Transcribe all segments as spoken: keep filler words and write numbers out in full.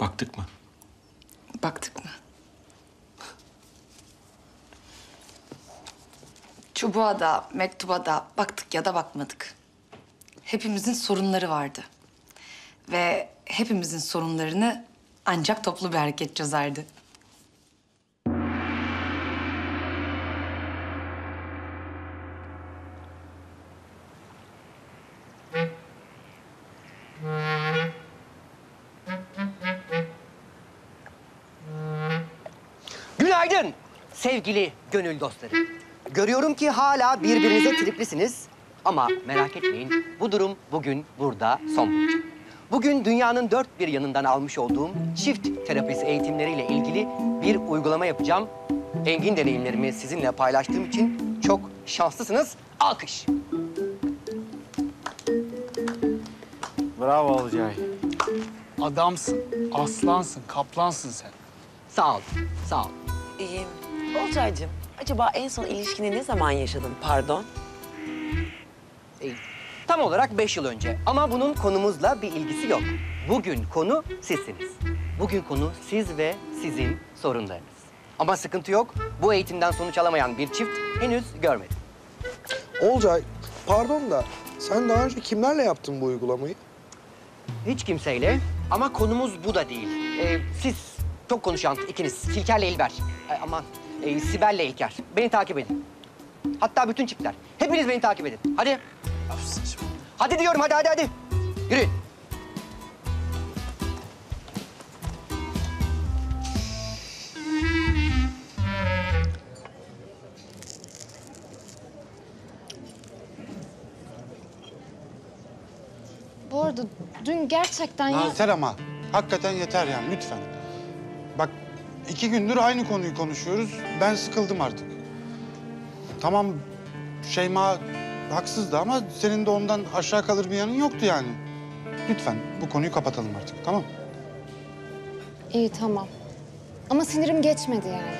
Baktık mı? Baktık mı? Çubuğa da, mektuba da baktık ya da bakmadık. Hepimizin sorunları vardı. Ve hepimizin sorunlarını ancak toplu bir hareket çözerdi. Günaydın sevgili gönül dostları. Görüyorum ki hala birbirinize triplisiniz. Ama merak etmeyin, bu durum bugün burada son bulacak. Bugün dünyanın dört bir yanından almış olduğum çift terapisi eğitimleriyle ilgili bir uygulama yapacağım. Engin deneyimlerimi sizinle paylaştığım için çok şanslısınız. Alkış. Bravo Olcay. Adamsın, aslansın, kaplansın sen. Sağ ol, sağ ol. İyiyim. Olcaycığım, acaba en son ilişkini ne zaman yaşadın? Pardon. İyi. Tam olarak beş yıl önce. Ama bunun konumuzla bir ilgisi yok. Bugün konu sizsiniz. Bugün konu siz ve sizin sorunlarınız. Ama sıkıntı yok. Bu eğitimden sonuç alamayan bir çift henüz görmedim. Olcay, pardon da sen daha önce kimlerle yaptın bu uygulamayı? Hiç kimseyle. Ama konumuz bu da değil. Ee, siz çok konuşan ikiniz. Hilker'le İlber. Ay, aman, e, Sibel'le İlker. Beni takip edin. Hatta bütün çiftler. Hepiniz beni takip edin. Hadi. Hadi diyorum, hadi, hadi, hadi. Yürüyün. Bu arada dün gerçekten... Yeter ama. Hakikaten yeter yani, lütfen. Bak, iki gündür aynı konuyu konuşuyoruz. Ben sıkıldım artık. Tamam, Şeyma... haksızdı ama senin de ondan aşağı kalır bir yanın yoktu yani. Lütfen bu konuyu kapatalım artık, tamam? İyi, tamam. Ama sinirim geçmedi yani.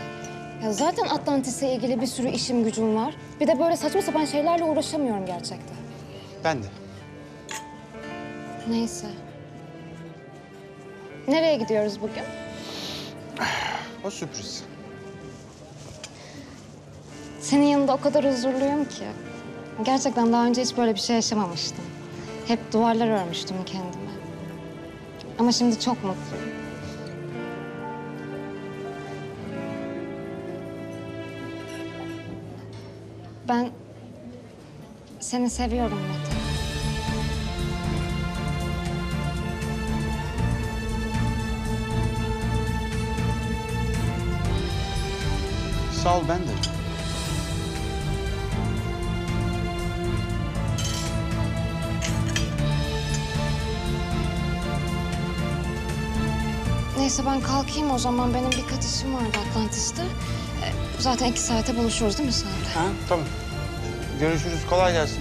Ya zaten Atlantis'le ilgili bir sürü işim gücüm var. Bir de böyle saçma sapan şeylerle uğraşamıyorum gerçekten. Ben de. Neyse. Nereye gidiyoruz bugün? O sürpriz. Senin yanında o kadar huzurluyum ki. Gerçekten daha önce hiç böyle bir şey yaşamamıştım. Hep duvarlar örmüştüm kendime. Ama şimdi çok mutluyum. Ben seni seviyorum Mete. Sağ ol, ben de. Neyse ben kalkayım o zaman. Benim birkaç işim vardı Atlantis'te. Ee, zaten iki saate buluşuruz değil mi sahilde? Ha, tamam. Görüşürüz. Kolay gelsin.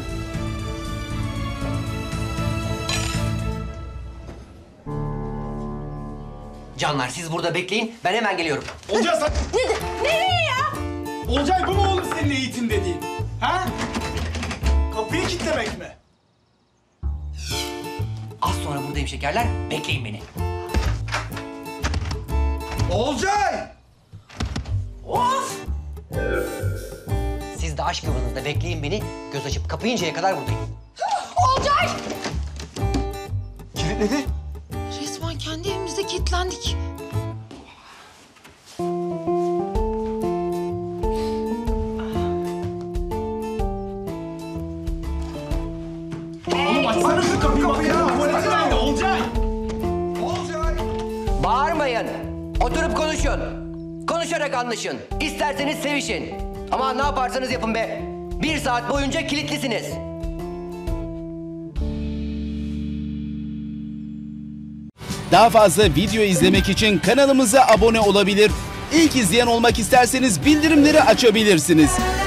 Canlar siz burada bekleyin. Ben hemen geliyorum. Olcay sen... Ne, nereye ya? Olcay bu mu oğlum senin eğitim dediğin? Ha? Kapıyı kilitlemek mi? Az sonra buradayım şekerler. Bekleyin beni. Olcay! Of! Siz de aşk yuvanızda bekleyin beni. Göz açıp kapayıncaya kadar buradayım. Olcay! Kilitledi. Resmen kendi evimizde kilitlendik. Oğlum açsana şu kapıyı bakalım. Polisi nerede Olcay? Olcay! Bağırmayın. Oturup konuşun. Konuşarak anlaşın. İsterseniz sevişin. Ama ne yaparsanız yapın be. Bir saat boyunca kilitlisiniz. Daha fazla video izlemek için kanalımıza abone olabilir. İlk izleyen olmak isterseniz bildirimleri açabilirsiniz.